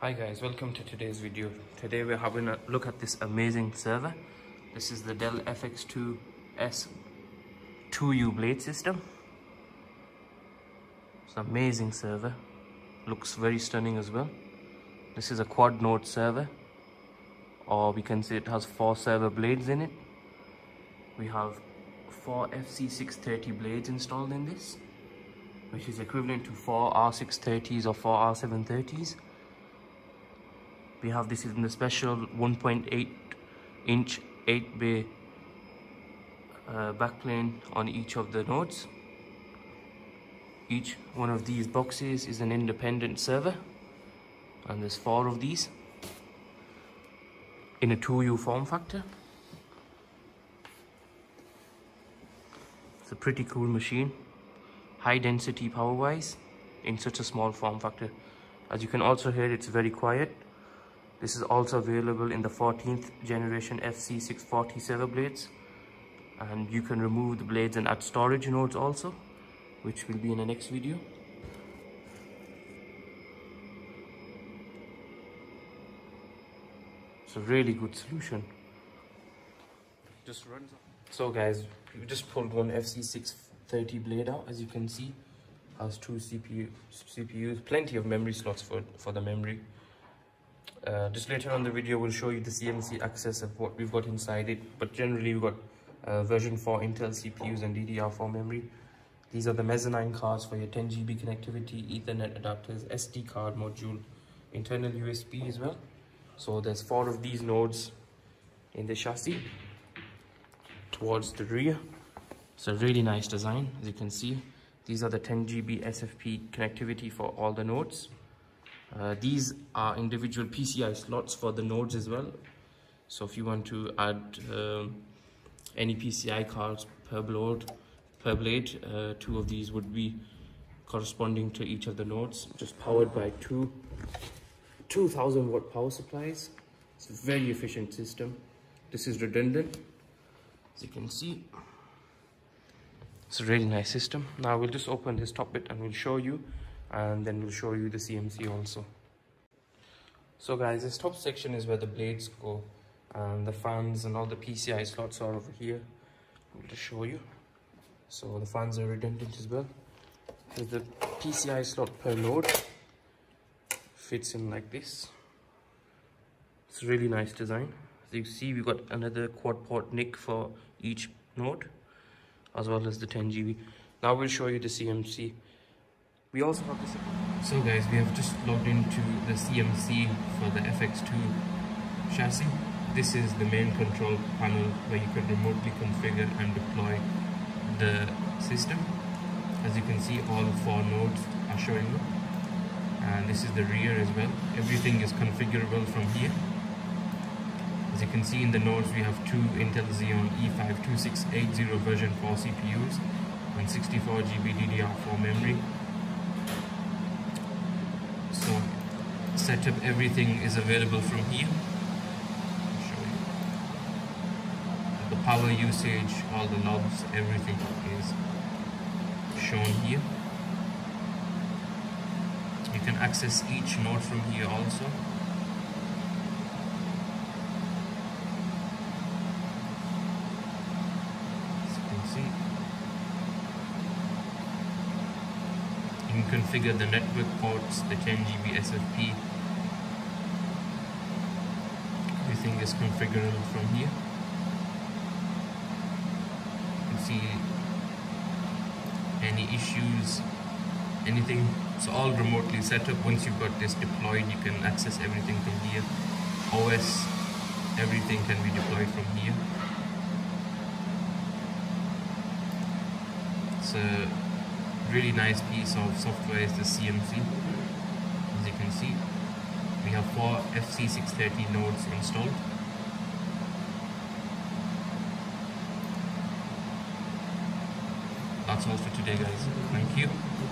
Hi guys, welcome to today's video. Today we're having a look at this amazing server. This is the Dell FX2s 2U blade system. It's an amazing server. Looks very stunning as well. This is a quad node server, or we can say it has 4 server blades in it. We have 4 FC630 blades installed in this, which is equivalent to 4 R630s or 4 R730s. We have this in the special 1.8 inch 8 bay backplane on each of the nodes. Each one of these boxes is an independent server, and there's 4 of these in a 2U form factor. It's a pretty cool machine, high density power wise, in such a small form factor. As you can also hear, it's very quiet. This is also available in the 14th generation FC640 server blades, and you can remove the blades and add storage nodes also, which will be in the next video. It's a really good solution. Just runs up. So guys, we just pulled one FC630 blade out. As you can see, has 2 CPUs, plenty of memory slots for the memory. Just later on the video, we'll show you the CMC access of what we've got inside it. But generally, we've got version 4 Intel CPUs and DDR4 memory. These are the mezzanine cards for your 10 GB connectivity, Ethernet adapters, SD card module, internal USB as well. So there's 4 of these nodes in the chassis towards the rear. It's a really nice design, as you can see. These are the 10 GB SFP connectivity for all the nodes. These are individual PCI slots for the nodes as well. So if you want to add any PCI cards per blade, 2 of these would be corresponding to each of the nodes. Just powered by 2000 watt power supplies. It's a very efficient system. This is redundant, as you can see. It's a really nice system. Now we'll just open this top bit and we'll show you, and then we'll show you the CMC also. So guys, this top section is where the blades go, and the fans and all the PCI slots are over here. We'll just show you. So the fans are redundant as well. With the PCI slot per load, fits in like this. It's a really nice design. As you see, we've got another quad port NIC for each node, as well as the 10 GB. Now we'll show you the CMC. We also have this. So guys, we have just logged into the CMC for the FX2 chassis. This is the main control panel where you can remotely configure and deploy the system. As you can see, all 4 nodes are showing up, and this is the rear as well. Everything is configurable from here. As you can see, in the nodes we have 2 Intel Xeon E5-2680 version 4 CPUs and 64 GB DDR4 memory. So setup, everything is available from here. I'll show you the power usage, all the knobs, everything is shown here. You can access each node from here also. As you can see, you can configure the network ports, the 10 GB SFP. Everything is configurable from here. You can see any issues, anything. It's all remotely set up. Once you've got this deployed, you can access everything from here. OS, everything can be deployed from here. So really nice piece of software is the CMC. As you can see, we have 4 FC630 nodes installed. That's all for today guys. Thank you.